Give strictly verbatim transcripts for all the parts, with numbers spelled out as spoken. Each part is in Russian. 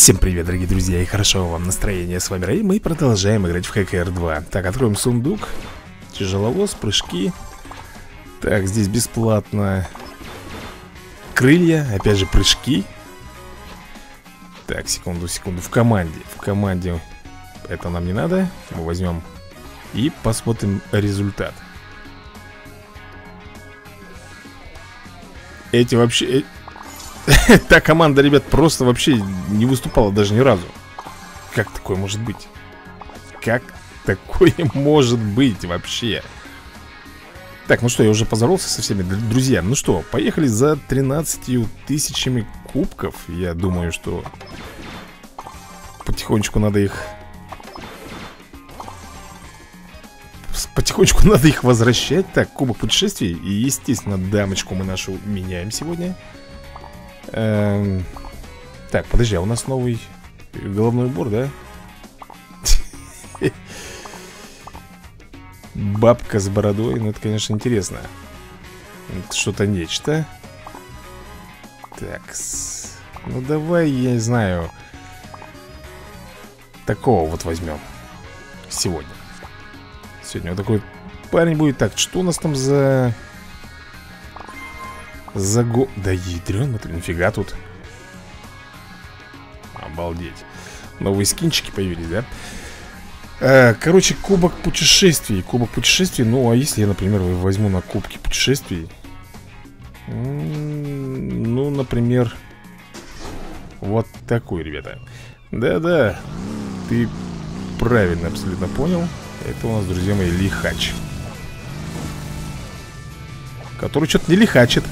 Всем привет, дорогие друзья, и хорошего вам настроения. С вами Рэй, мы продолжаем играть в ХКР два. Так, откроем сундук. Тяжеловоз, прыжки. Так, здесь бесплатно крылья, опять же прыжки. Так, секунду, секунду, в команде. В команде это нам не надо. Мы возьмем и посмотрим результат. Эти вообще... Та команда, ребят, просто вообще не выступала даже ни разу. Как такое может быть? Как такое может быть вообще? Так, ну что, я уже поздоровался со всеми, друзья. Ну что, поехали за тринадцатью тысячами кубков. Я думаю, что потихонечку надо их... Потихонечку надо их возвращать. Так, кубок путешествий. И, естественно, дамочку мы нашу меняем сегодня. Эм... Так, подожди, а у нас новый головной убор, да? Бабка с бородой, ну это, конечно, интересно. Что-то нечто. Так, ну давай, я не знаю, такого вот возьмем. Сегодня Сегодня вот такой парень будет. Так, что у нас там за... Заго... Да ядрёно, нифига тут. Обалдеть. Новые скинчики появились, да? Э, короче, кубок путешествий. Кубок путешествий, ну а если я, например, возьму на кубки путешествий. Ну, например, вот такой, ребята. Да-да, ты правильно абсолютно понял. Это у нас, друзья мои, лихач. Который что-то не лихачит.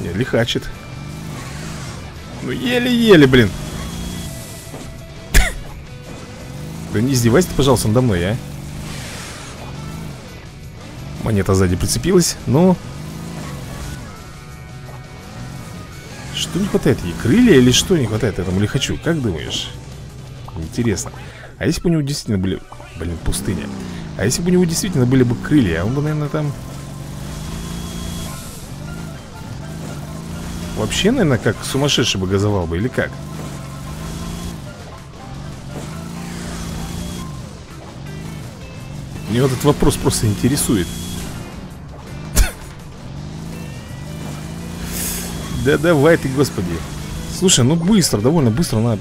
Не, лихачит. Ну, еле-еле, блин. Да не издевайся ты, пожалуйста, надо мной, а. Монета сзади прицепилась, но... Что не хватает ей? Крылья или что не хватает этому лихачу? Как думаешь? Интересно. А если бы у него действительно были... Блин, пустыня. А если бы у него действительно были бы крылья, он бы, наверное, там... Вообще, наверное, как сумасшедший бы газовал бы, или как? Меня этот вопрос просто интересует. Да давай ты, господи. Слушай, ну быстро, довольно быстро она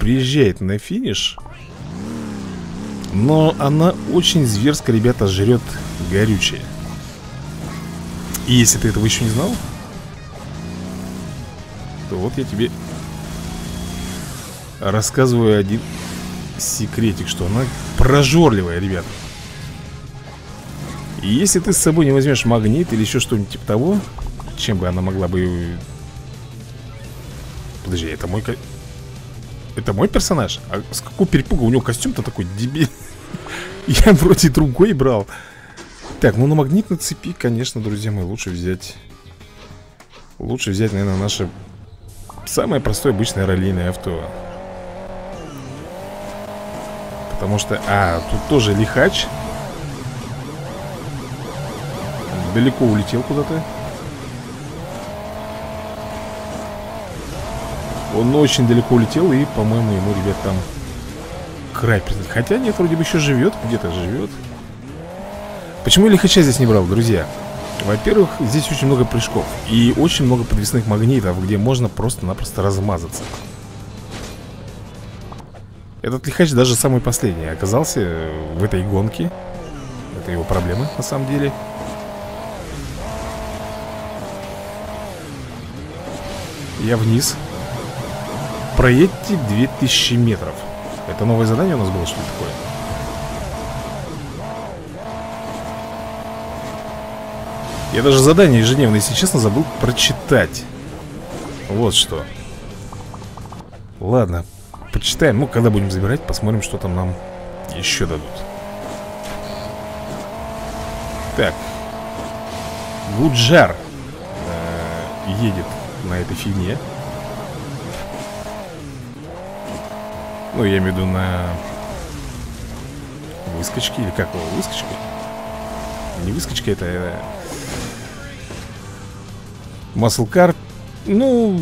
приезжает на финиш. Но она очень зверско, ребята, жрет горючее. И если ты этого еще не знал, вот я тебе рассказываю один секретик, что она прожорливая, ребят. И если ты с собой не возьмешь магнит или еще что-нибудь типа того, чем бы она могла бы... Подожди, это мой... Это мой персонаж? А с какого перепуга? У него костюм-то такой дебиль. Я вроде другой брал. Так, ну на магнит на цепи, конечно, друзья мои, лучше взять... Лучше взять, наверное, наши... Самое простое, обычное раллийное авто. Потому что... А, тут тоже лихач. Далеко улетел куда-то. Он очень далеко улетел. И, по-моему, ему, ребят, там край признать. Хотя нет, вроде бы еще живет. Где-то живет. Почему я лихача здесь не брал, друзья? Во-первых, здесь очень много прыжков и очень много подвесных магнитов, где можно просто-напросто размазаться. Этот лихач даже самый последний оказался в этой гонке. Это его проблема, на самом деле. Я вниз. Проедьте две тысячи метров. Это новое задание у нас было, что ли, такое? Я даже задание ежедневное, если честно, забыл прочитать. Вот что. Ладно, почитаем. Ну, когда будем забирать, посмотрим, что там нам еще дадут. Так. Гуджар э-э, едет на этой фигне. Ну, я имею в виду на выскочке. Или как его? Выскочка? Не выскочка, это... Э-э... Маслкар, ну,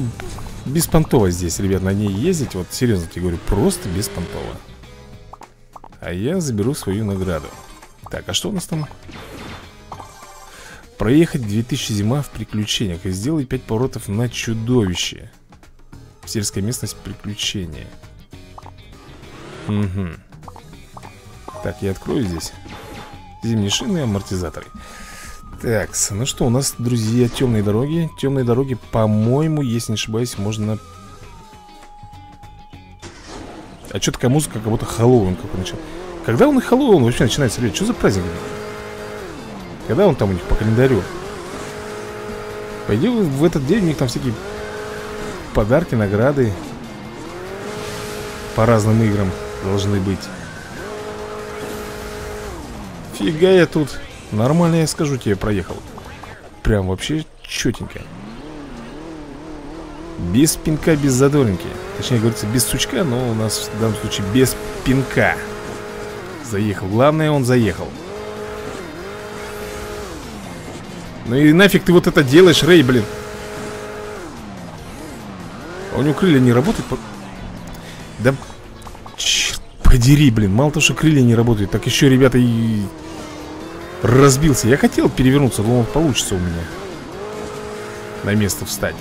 беспонтово здесь, ребят, на ней ездить. Вот серьезно тебе говорю, просто беспонтово. А я заберу свою награду. Так, а что у нас там? Проехать две тысячи зима в приключениях и сделать пять поворотов на чудовище. Сельская местность, приключения. Угу. Так, я открою здесь зимние шины и амортизаторы. Так, ну что, у нас, друзья, темные дороги. Темные дороги, по-моему, если не ошибаюсь, можно... А что такая музыка, как будто Хэллоуин какой-то начал. Когда он и Хэллоуин вообще начинается, ребят? Что за праздник? Когда он там у них по календарю? Пойдем в этот день, у них там всякие подарки, награды по разным играм должны быть. Фига я тут. Нормально, я скажу тебе, проехал. Прям вообще четенько. Без пинка, без задоринки. Точнее, говорится, без сучка, но у нас в данном случае без пинка. Заехал, главное, он заехал. Ну и нафиг ты вот это делаешь, Рэй, блин. У него крылья не работают. Да черт подери, блин. Мало того, что крылья не работают, так еще, ребята, и разбился. Я хотел перевернуться, думал, получится у меня на место встать.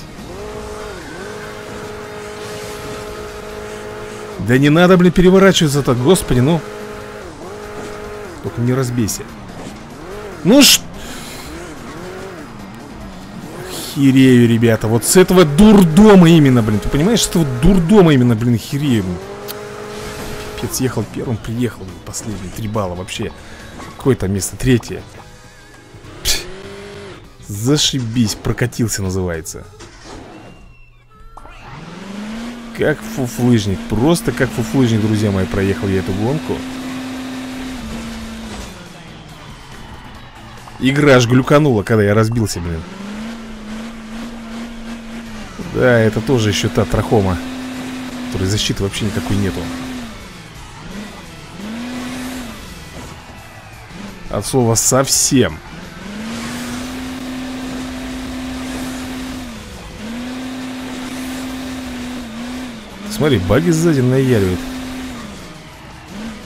Да не надо, блин, переворачиваться-то, господи, ну. Только не разбейся. Ну что? Херею, ребята, вот с этого дурдома именно, блин. Ты понимаешь, с этого дурдома именно, блин, херею. Пипец, ехал первым, приехал, блин, последний, три балла вообще. Какое-то место, третье. Пш, зашибись, прокатился, называется. Как фуфлыжник, просто как фуфлыжник, друзья мои, проехал я эту гонку. Игра аж глюканула, когда я разбился, блин. Да, это тоже еще та трахома, которой защиты вообще никакой нету. От слова совсем. Смотри, баги сзади наяривает.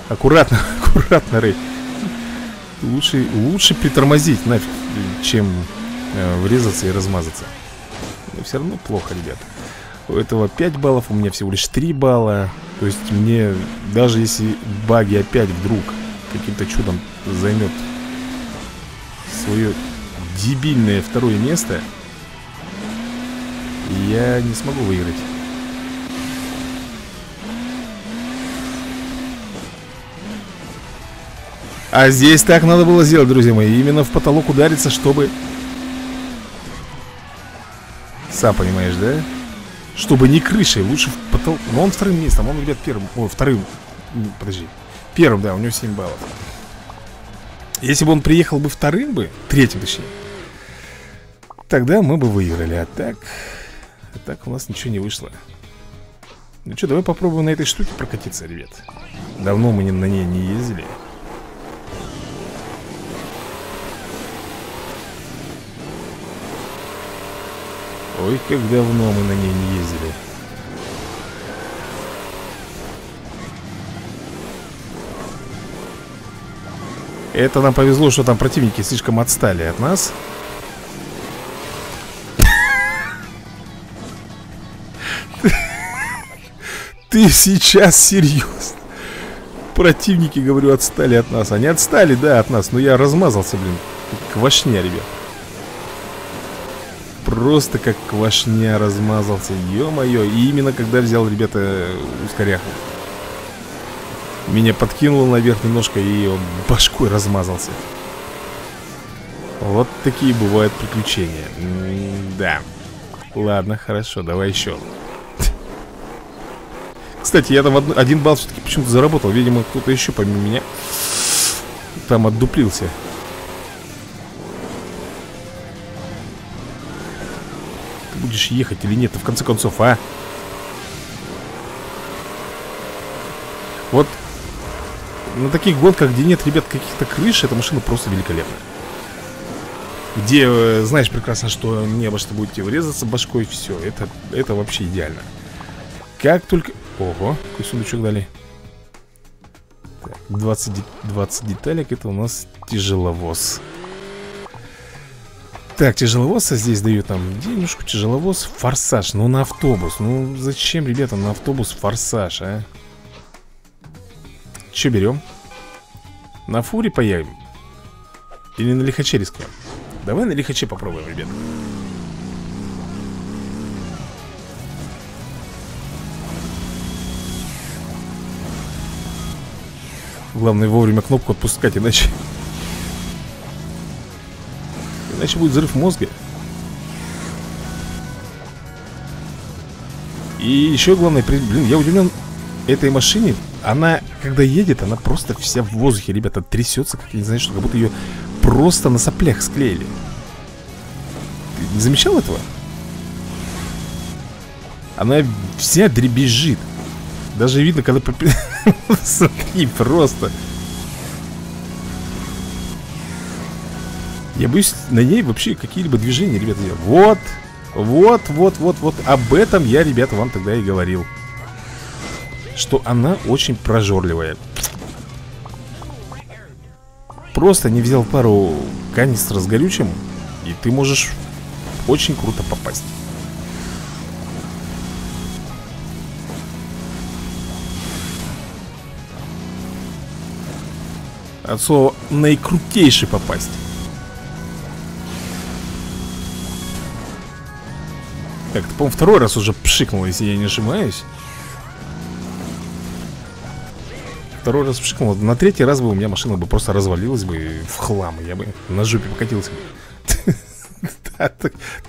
Аккуратно, аккуратно, Рэй. Лучше, лучше притормозить нафиг, чем э, врезаться и размазаться. Но все равно плохо, ребят. У этого пять баллов, у меня всего лишь три балла. То есть мне, даже если баги опять вдруг каким-то чудом займет свое дебильное второе место, я не смогу выиграть. А здесь так надо было сделать, друзья мои. Именно в потолок удариться, чтобы... Сам понимаешь, да? Чтобы не крышей, лучше в потолок. Но он вторым местом, он, ребят, первым. Ой, вторым, подожди. Первым, да, у него семь баллов. Если бы он приехал бы вторым бы, третьим точнее, тогда мы бы выиграли. А так, а так у нас ничего не вышло. Ну что, давай попробуем на этой штуке прокатиться, ребят. Давно мы на ней не ездили. Ой, как давно мы на ней не ездили. Это нам повезло, что там противники слишком отстали от нас. Ты сейчас серьезно? Противники, говорю, отстали от нас. Они отстали, да, от нас, но я размазался, блин. Квашня, ребят. Просто как квашня размазался, ё-моё. И именно когда взял, ребята, ускоряху. Меня подкинуло наверх немножко, и он башкой размазался. Вот такие бывают приключения. Да. Ладно, хорошо, давай еще. Кстати, я там од один балл все-таки почему-то заработал. Видимо, кто-то еще помимо меня там отдуплился. Ты будешь ехать или нет, в конце концов, а? Вот на таких гонках, где нет, ребят, каких-то крыш, эта машина просто великолепная. Где, знаешь прекрасно, что не во что будете врезаться башкой. Все, это, это вообще идеально. Как только... Ого, какой сундучок дали. Так, двадцать, двадцать деталек. Это у нас тяжеловоз. Так, тяжеловоз, а здесь дают там денежку. Тяжеловоз, форсаж, ну на автобус. Ну зачем, ребята, на автобус форсаж, а? Че берем? На фуре появим? Или на лихаче рискнем? Давай на лихаче попробуем, ребят. Главное вовремя кнопку отпускать, иначе... Иначе будет взрыв мозга. И еще главное, блин, я удивлен этой машине. Она, когда едет, она просто вся в воздухе, ребята, трясется, как я не знаю, что, как будто ее просто на соплях склеили. Ты не замечал этого? Она вся дребезжит. Даже видно, когда... Смотри, просто. Я боюсь на ней вообще какие-либо движения, ребята. Вот, вот, вот, вот, вот. Об этом я, ребята, вам тогда и говорил. Что она очень прожорливая. Просто не взял пару канистр с горючим, и ты можешь очень круто попасть. От слова наикрутейший попасть. Так, ты, по-моему, второй раз уже пшикнул, если я не ошибаюсь. Второй раз пшикнул. На третий раз бы у меня машина бы просто развалилась бы в хлам. Я бы на жопе покатился бы.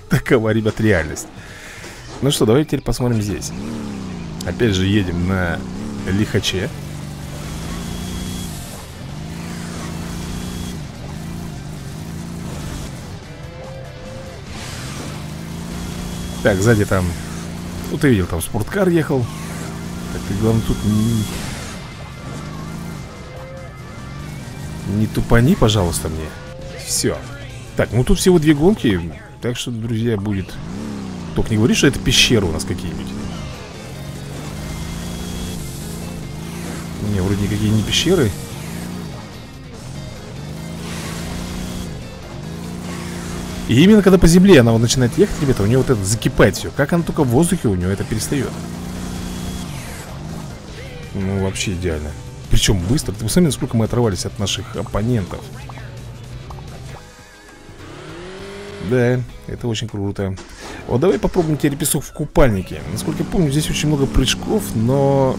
Такова, ребят, реальность. Ну что, давайте теперь посмотрим здесь. Опять же едем на лихаче. Так, сзади там... Ну, ты видел, там спорткар ехал. Так, ты, главное, тут не... не тупани, пожалуйста, мне. Все. Так, ну тут всего две гонки. Так что, друзья, будет... Только не говори, что это пещеры у нас какие-нибудь. Не, вроде никакие не пещеры. И именно когда по земле она вот начинает ехать, ребята, у нее вот это закипает все. Как она только в воздухе, у нее это перестает. Ну, вообще идеально. Причем быстро. Ты посмотри, насколько мы оторвались от наших оппонентов. Да, это очень круто. Вот давай попробуем теперь песок в купальнике. Насколько я помню, здесь очень много прыжков, но...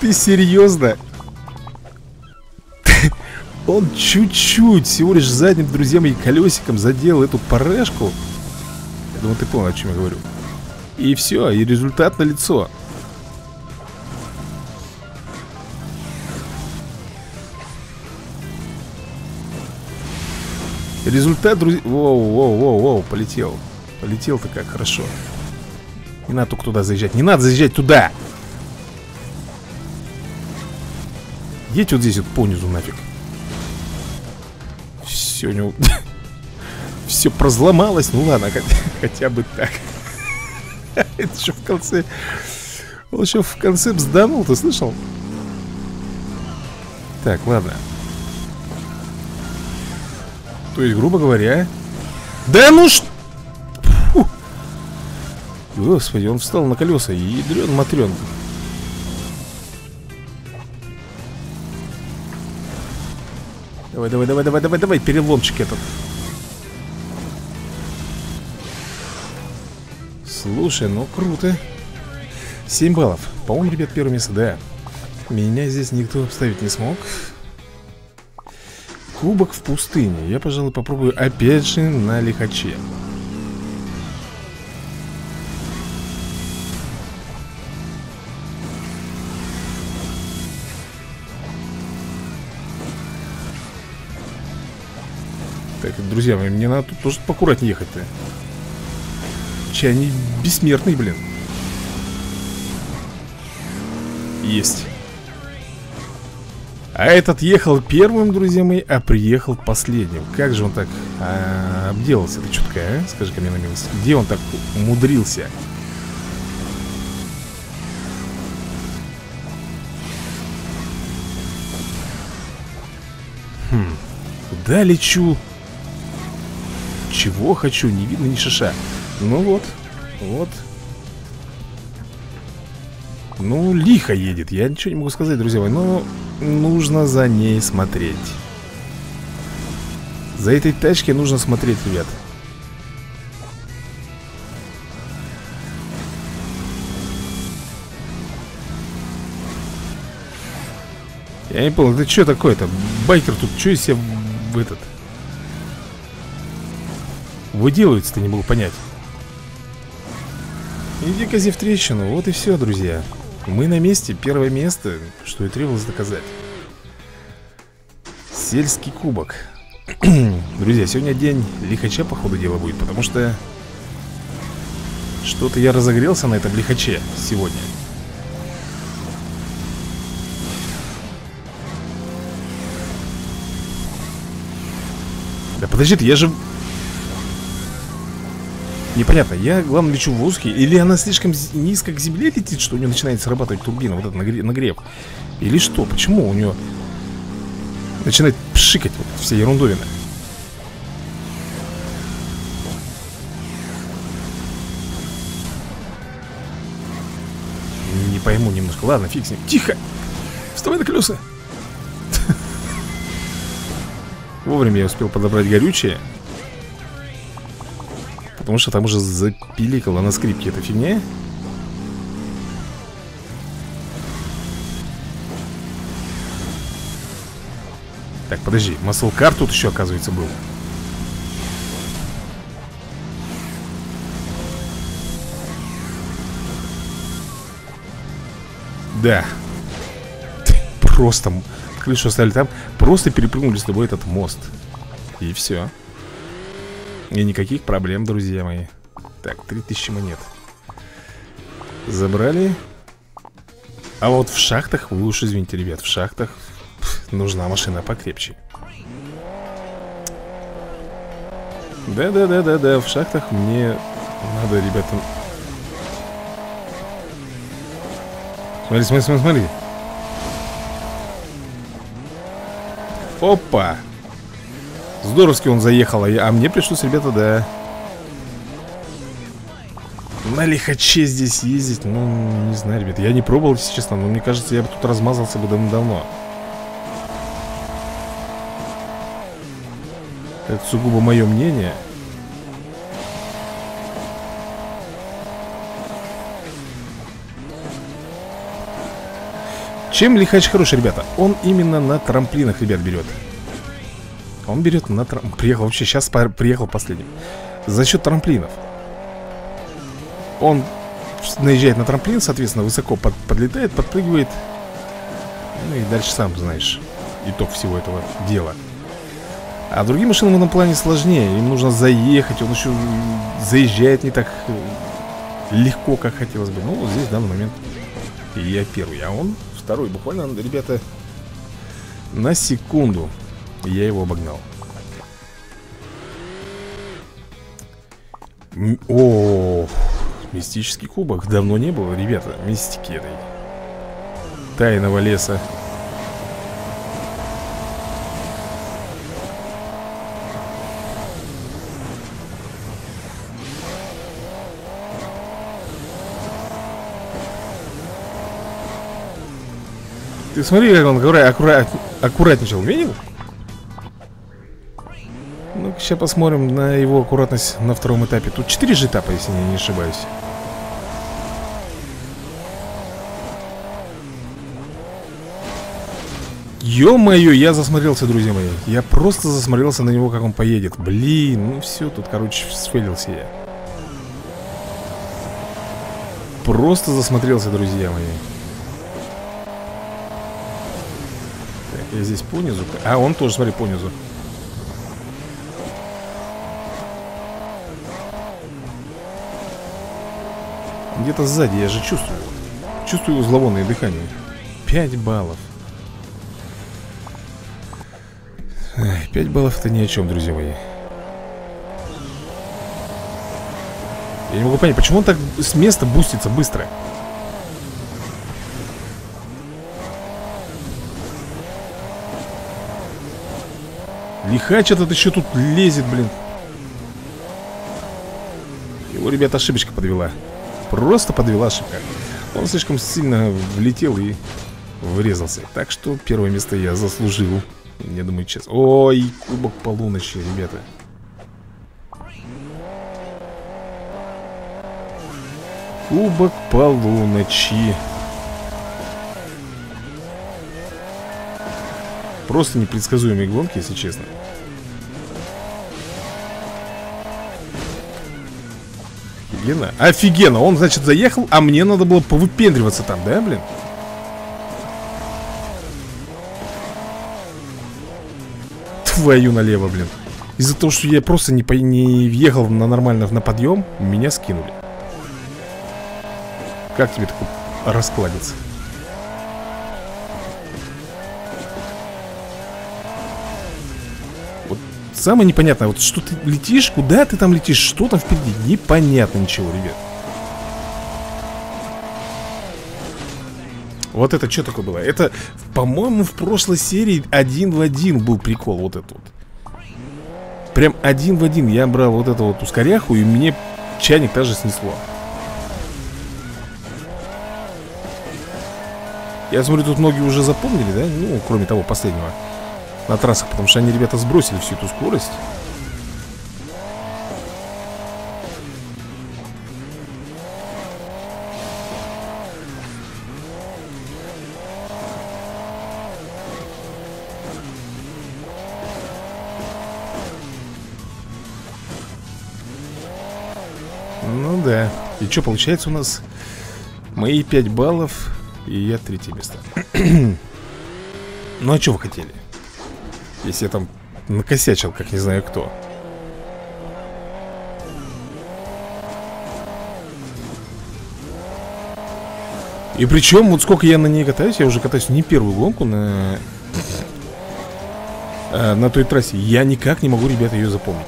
Ты серьезно? Он чуть-чуть, всего лишь задним, друзья мои, колесиком задел эту парешку. Я думаю, ты понял, о чем я говорю. И все, и результат налицо. Результат, друзья... Воу, воу, воу, воу, полетел. Полетел-то как, хорошо. Не надо только туда заезжать, не надо заезжать туда. Едь вот здесь вот понизу нафиг. Все у него... Все прозломалось. Ну ладно, хотя, хотя бы так. Это еще в конце... Он еще в конце взданул, ты слышал? Так, ладно. То есть, грубо говоря... Да ну что... Господи, он встал на колеса. Ядрен-матрен. Давай, давай, давай, давай, давай, давай, переломчик этот. Слушай, ну круто. семь баллов. По-моему, ребят, первое место, да. Меня здесь никто обставить не смог. Кубок в пустыне. Я, пожалуй, попробую опять же на лихаче. Друзья, мне надо тут тоже поаккуратнее ехать-то. Че, они бессмертные, блин. Есть. А этот ехал первым, друзья мои, а приехал последним. Как же он так а, обделался? Ты чутка, а? Скажи-ка мне на милость. Где он так умудрился? Хм. Куда лечу? Чего хочу? Не видно ни шиша. Ну вот, вот. Ну, лихо едет. Я ничего не могу сказать, друзья мои. Но нужно за ней смотреть. За этой тачкой нужно смотреть, ребят. Я не понял, это что такое-то? Байкер тут что из себя в этот... выделывается-то, не могу понять. Иди-ка в трещину. Вот и все, друзья. Мы на месте, первое место, что и требовалось доказать. Сельский кубок. Друзья, сегодня день лихача, по ходу дела, будет. Потому что что-то я разогрелся на этом лихаче сегодня. Да подожди ты, я же... непонятно, я, главное, лечу в узкий. Или она слишком низко к земле летит, что у нее начинает срабатывать турбина, вот этот нагрев. Или что, почему у нее начинает пшикать вот вся ерундовина. Не пойму немножко, ладно, фиг с ним. Тихо, вставай на колеса. Вовремя я успел подобрать горючее, потому что там уже запиликала на скрипке эта фигня. Так, подожди, маслкар тут еще, оказывается, был. Да. Просто крышу оставили там. Просто перепрыгнули с тобой этот мост. И все. И никаких проблем, друзья мои. Так, три тысячи монет. Забрали. А вот в шахтах, вы уж извините, ребят, в шахтах пф, нужна машина покрепче. Да-да-да-да-да, в шахтах мне надо, ребята. Смотри, смотри, смотри, смотри. Опа! Здоровски он заехал, а, я, а мне пришлось, ребята, да. На лихаче здесь ездить, ну, не знаю, ребята. Я не пробовал, если честно, но мне кажется, я бы тут размазался бы давно-давно. Это сугубо мое мнение. Чем лихач хорош, ребята? Он именно на трамплинах, ребят, берет. Он берет на трамп... Приехал вообще, сейчас по... приехал последним. За счет трамплинов. Он наезжает на трамплин, соответственно, высоко под... подлетает, подпрыгивает. Ну и дальше сам знаешь итог всего этого дела. А другим машинам в этом плане сложнее. Им нужно заехать, он еще заезжает не так легко, как хотелось бы. Ну, вот здесь в данный момент я первый, а он второй. Буквально, ребята, на секунду я его обогнал. М О, мистический кубок. Давно не было, ребята, мистики этой. Тайного леса. Ты смотри, как он аккурат... аккуратничал, видел? Ну-ка, сейчас посмотрим на его аккуратность на втором этапе. Тут четыре же этапа, если я не ошибаюсь. Ё-моё, я засмотрелся, друзья мои. Я просто засмотрелся на него, как он поедет. Блин, ну все, тут, короче, сфейлился я. Просто засмотрелся, друзья мои. Так, я здесь понизу. А, он тоже, смотри, понизу. Где-то сзади, я же чувствую. Чувствую его зловонное дыхание. пять баллов. пять баллов-то ни о чем, друзья мои. Я не могу понять, почему он так с места бустится быстро. Лихач этот еще тут лезет, блин. Его, ребята, ошибочка подвела. Просто подвела ошибка. Он слишком сильно влетел и врезался. Так что первое место я заслужил. Я думаю, честно. Ой, кубок полуночи, ребята. Кубок полуночи. Просто непредсказуемые гонки, если честно. Офигенно. Офигенно. Он, значит, заехал, а мне надо было повыпендриваться там, да, блин? Твою налево, блин. Из-за того, что я просто не, по... не въехал на нормально на подъем, меня скинули. Как тебе такой раскладец? Самое непонятное, вот что ты летишь, куда ты там летишь, что там впереди, непонятно ничего, ребят. Вот это что такое было? Это, по-моему, в прошлой серии один в один был прикол вот этот вот. Прям один в один я брал вот эту вот ускоряху, и мне чайник даже снесло. Я смотрю, тут многие уже запомнили, да? Ну, кроме того, последнего. На трассах, потому что они, ребята, сбросили всю эту скорость. Ну да. И что получается у нас? Мои пять баллов. И я третье место. Ну а что вы хотели? Если я там накосячил, как не знаю кто. И причем, вот сколько я на ней катаюсь, я уже катаюсь не первую гонку на... А, на той трассе. Я никак не могу, ребята, ее запомнить.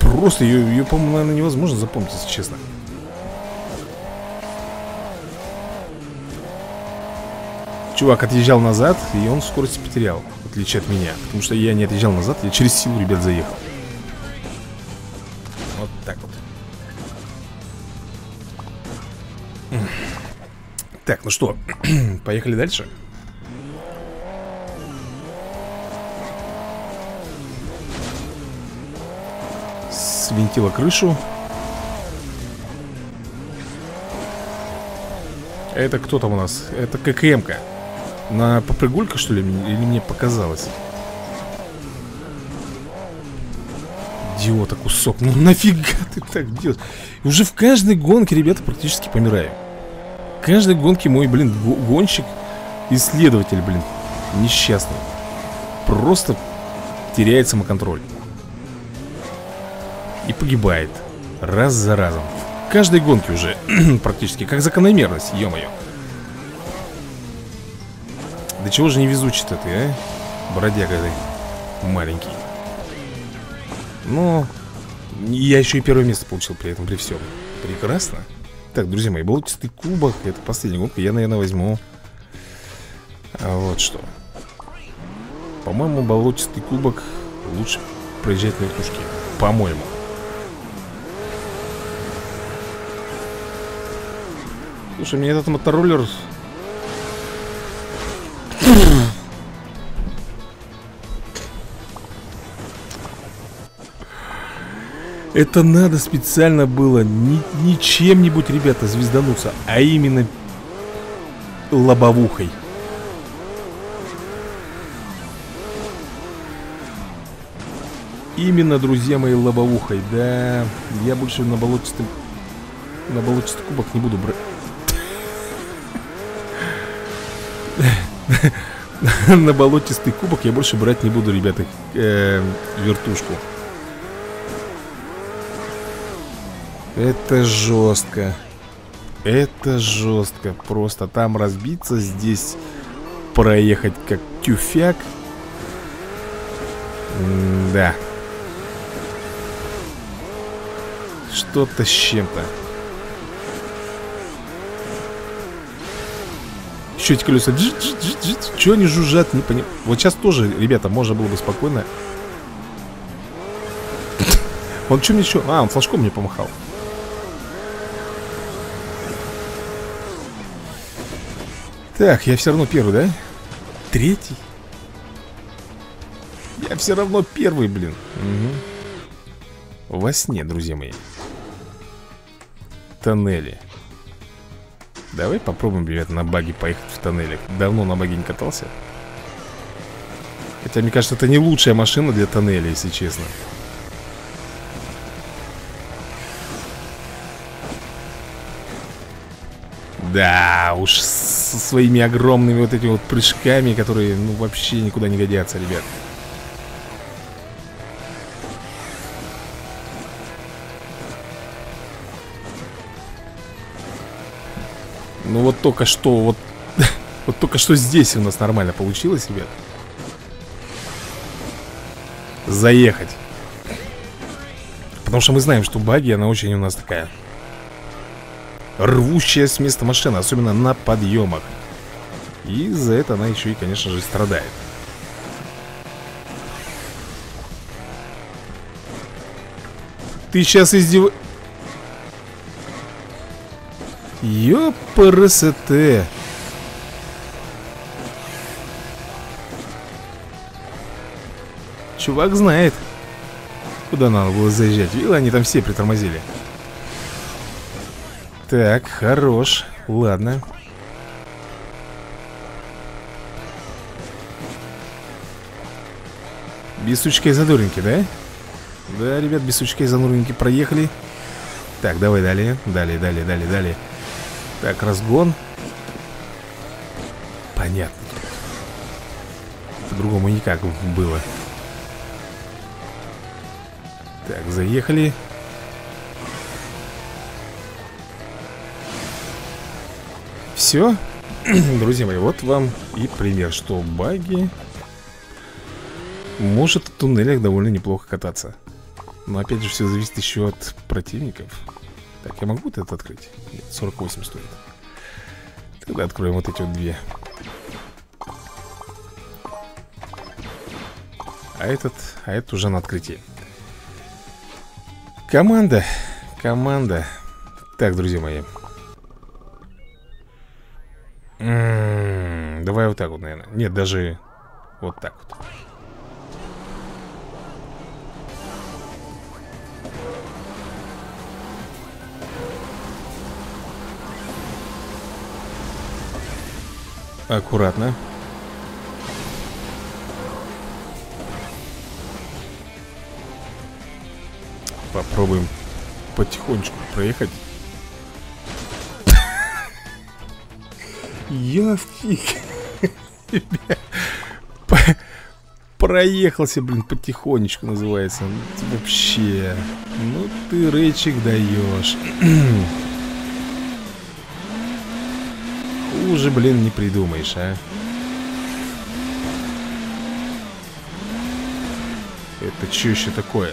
Просто ее, ее по-моему, наверное, невозможно запомнить, если честно. Чувак отъезжал назад, и он скорость потерял, в отличие от меня. Потому что я не отъезжал назад, я через силу, ребят, заехал. Вот так вот. Так, ну что, поехали дальше. Свинтила крышу. Это кто там у нас? Это ККМ-ка. На попрыгулька, что ли, или мне показалось? Идиота кусок. Ну нафига ты так делаешь? Уже в каждой гонке, ребята, практически помираю. В каждой гонке мой, блин, гонщик, исследователь, блин, несчастный. Просто теряет самоконтроль. И погибает. Раз за разом. В каждой гонке уже практически. Как закономерность, ё-моё. Да чего же невезучий-то ты, а? Бродяга ты маленький. Но я еще и первое место получил при этом, при всем. Прекрасно. Так, друзья мои, болотистый кубок. Это последняя гонка. Я, наверное, возьму вот что. По-моему, болотистый кубок лучше проезжать на вертушке. По-моему. Слушай, мне этот мотороллер... Это надо специально было не, не чем-нибудь, ребята, звездануться, а именно лобовухой. Именно, друзья мои, лобовухой. Да, я больше на болотистый, на болотистый кубок не буду брать. На болотистый кубок я больше брать не буду, ребята, э -э вертушку. Это жестко. Это жестко. Просто там разбиться, здесь проехать как тюфяк. Да. Что-то с чем-то. Еще эти колеса. Чего они жужжат? Не понимаю. Вот сейчас тоже, ребята, можно было бы спокойно. Он что мне еще? А, он флажком мне помахал. Так, я все равно первый, да? Третий? Я все равно первый, блин. Угу. Во сне, друзья мои. Тоннели. Давай попробуем, ребят, на баге поехать в тоннелях. Давно на баге не катался. Хотя, мне кажется, это не лучшая машина для тоннеля, если честно. Да, уж со своими огромными вот этими вот прыжками, которые, ну, вообще никуда не годятся, ребят. Ну, вот только что, вот, вот только что здесь у нас нормально получилось, ребят. Заехать. Потому что мы знаем, что баги, она очень у нас такая... рвущая с места машина, особенно на подъемах. И за это она еще и, конечно же, страдает. Ты сейчас издев... Ёпарасоте. Чувак знает, куда надо было заезжать. Видел, они там все притормозили. Так, хорош, ладно. Без сучка и задоринки, да? Да, ребят, без сучка и задоринки проехали. Так, давай далее, далее, далее, далее, далее. Так, разгон. Понятно. По-другому никак было. Так, заехали. Все, друзья мои, вот вам и пример, что баги может в туннелях довольно неплохо кататься. Но опять же все зависит еще от противников. Так, я могу вот это открыть? Нет, сорок восемь стоит. Тогда откроем вот эти вот две. А этот, а этот уже на открытии. Команда, команда. Так, друзья мои. Mm, давай вот так вот, наверное. Нет, даже вот так вот. Аккуратно. Попробуем потихонечку проехать. Я фиг. Проехался, блин, потихонечку называется. Вообще. Ну ты, Рэйчик, даешь. Хуже, блин, не придумаешь, а. Это что еще такое?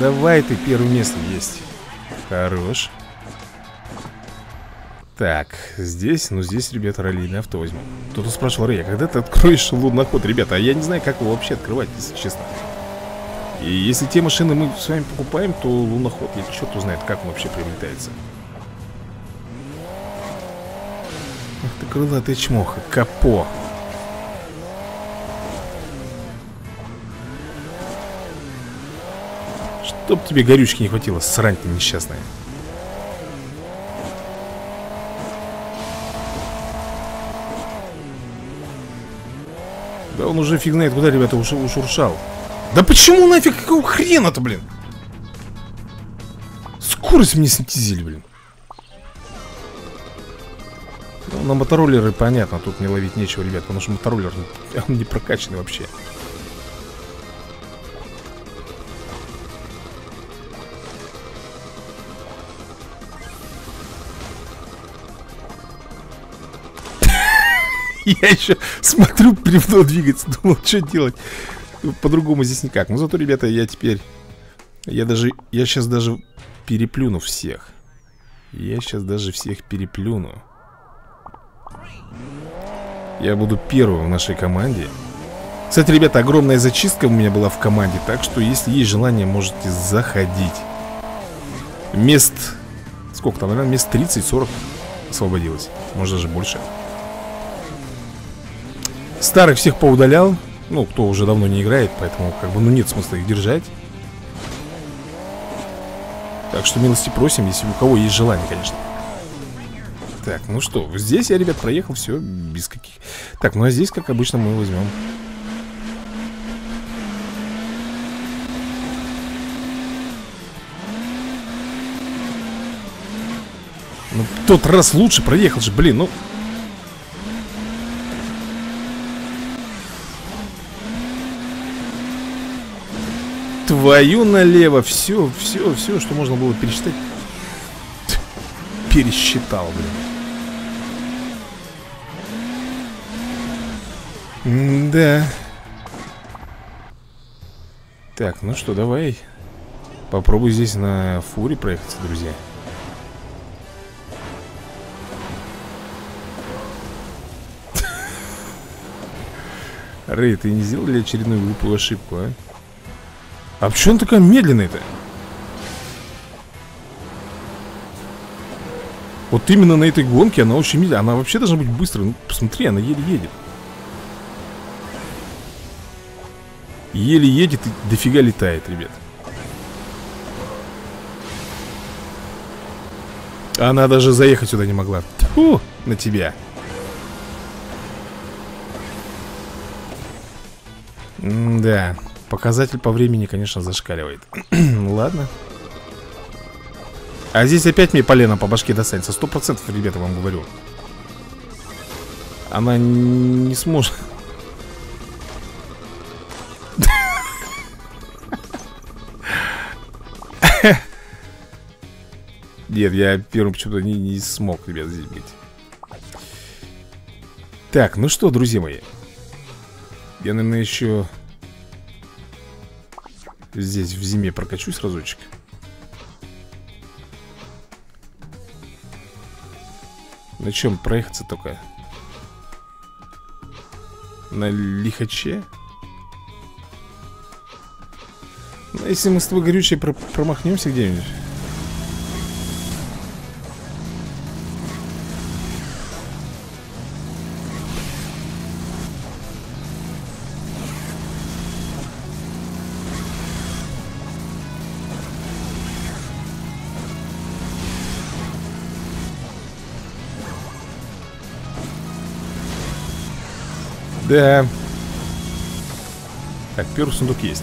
Давай ты, первое место есть. Хорош. Так, здесь, ну здесь, ребята, раллийное авто возьму. Кто-то спрашивал, Рэй, а когда ты откроешь луноход? Ребята, а я не знаю, как его вообще открывать, если честно. И если те машины мы с вами покупаем, то луноход, я черт узнает, как он вообще приобретается. Ах ты крылатый чмоха, капо. Чтоб тебе горючки не хватило, срань ты несчастная. Да он уже фиг знает куда, ребята, уш ушуршал. Да почему нафиг, какого хрена-то, блин? Скорость мне снизили, блин. Ну, на мотороллеры понятно, тут не ловить нечего, ребят, потому что мотороллер, он не прокачанный вообще. Я еще смотрю, бревно двигается. Думал, что делать? По-другому здесь никак. Но зато, ребята, я теперь... Я даже... Я сейчас даже переплюну всех. Я сейчас даже всех переплюну. Я буду первым в нашей команде. Кстати, ребята, огромная зачистка у меня была в команде. Так что, если есть желание, можете заходить. Мест... Сколько там, наверное, мест тридцать-сорок освободилось. Может, даже больше. Старых всех поудалял. Ну, кто уже давно не играет, поэтому, как бы, ну, нет смысла их держать. Так что милости просим, если у кого есть желание, конечно. Так, ну что, здесь я, ребят, проехал, все, без каких... Так, ну а здесь, как обычно, мы возьмем. Ну, в тот раз лучше проехал же, блин, ну... Твою налево, все, все, все, что можно было пересчитать. Пересчитал, блин. Да. Так, ну что, давай. Попробуй здесь на фуре проехаться, друзья. Рэй, ты не сделал ли очередную глупую ошибку, а? А почему он такой медленный-то? Вот именно на этой гонке она очень медленная. Она вообще должна быть быстрой. Ну, посмотри, она еле едет. Еле едет и дофига летает, ребят. Она даже заехать сюда не могла. Тьфу, на тебя. М-да. Показатель по времени, конечно, зашкаливает. Ладно. А здесь опять мне полено по башке достанется. Сто процентов, ребята, вам говорю. Она не сможет. Нет, я первым почему-то не, не смог, ребят, здесь быть. Так, ну что, друзья мои. Я, наверное, еще... Здесь в зиме прокачусь разочек. На чем проехаться только? На лихаче? Ну, если мы с тобой горючей про промахнемся где-нибудь. Да. Так, первый сундук есть.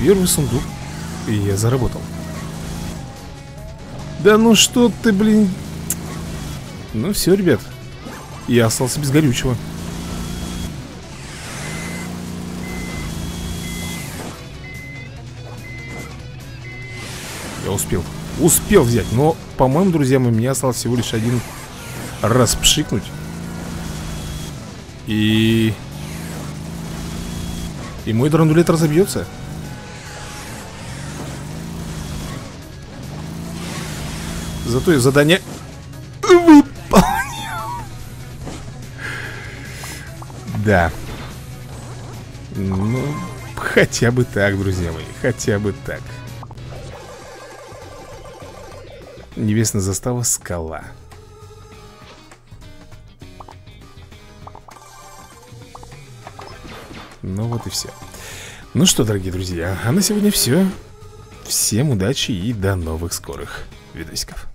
Первый сундук. И я заработал. Да ну что ты, блин. Ну все, ребят. Я остался без горючего. Я успел. Успел взять, но, по-моему, друзья, у меня осталось всего лишь один раз пшикнуть. И... И мой драндулет разобьется. Зато я задание выполнил. Да. Ну, хотя бы так, друзья мои. Хотя бы так. Небесная застава, скала. Ну вот и все. Ну что, дорогие друзья, а на сегодня все. Всем удачи и до новых скорых видосиков.